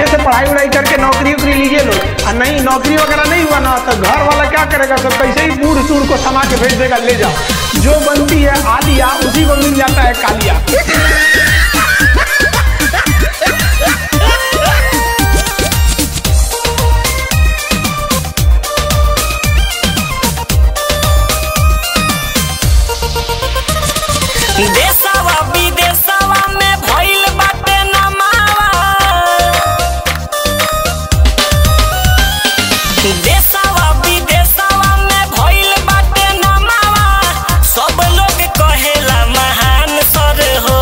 अच्छे से पढ़ाई उड़ाई करके नौकरी उकरी लीजिए लोग, और नहीं नौकरी वगैरह नहीं हुआ ना तो घर वाला क्या करेगा, सब पैसे ही बूढ़ सूढ़ को समा के भेज देगा, ले जाओ। जो बनती है आलिया उसी को मिल जाता है कालिया। देशवा विदेशवा में भइल बाटे नमावा, देशवा विदेशवा में भइल बाटे नमावा, सब लोग कहेला महान सर हो।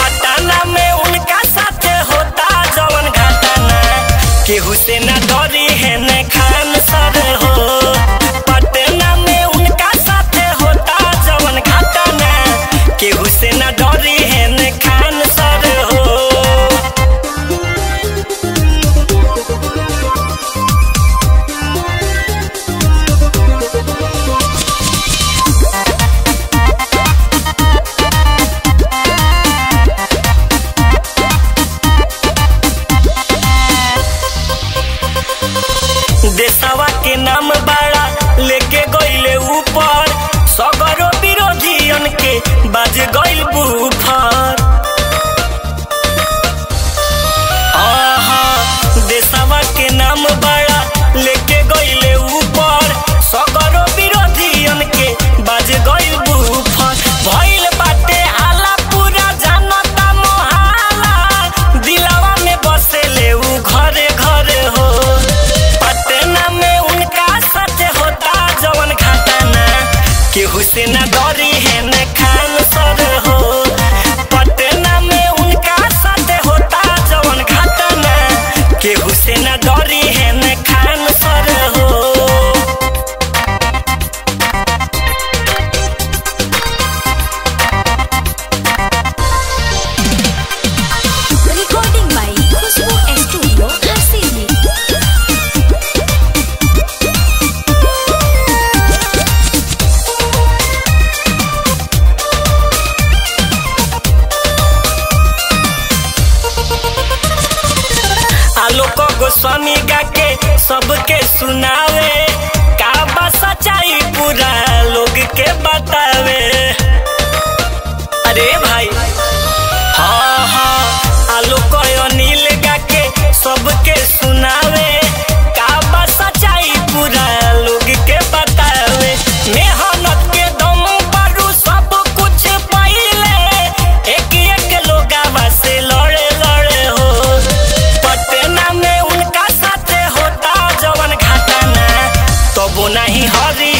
पटना में उनका साथे होता जवन घटना, केहू से ना डरी है न खान सर हो। देशवा के नाम बड़ा लेके गईले ऊपर, सगरो विरोधियन के बाज गईल बुफर। देशवा के नाम बड़ा लेके गईले ऊपर, सगरो विरोधियन के बाज गईल बुफर। भइल बाटे आला पूरा जनता मोहल्ला, दिलवा में बसेले उ घरे घरे हो। केहू से ना डरी है न खान सर हो। पटना में उनका साथ होता जवन घटना, केहू से ना डरी है न खान सर हो। Recording by Khushboo studio nursing. Alok Goswami गाके सबके सुनावे, का बा सच्चाई पूरा लोग के बतावे। अरे भाई हाँ, आलोक अनिल गाके सबके सुनावे, का बा सच्चाई पूरा लोग के बतावे। मेहनत के दम पर सब कुछ पाइले, एक एक लोगवा से लड़े लड़े हो। पटना में उनका साथे होता जवन घटना, तबो नहीं हरी।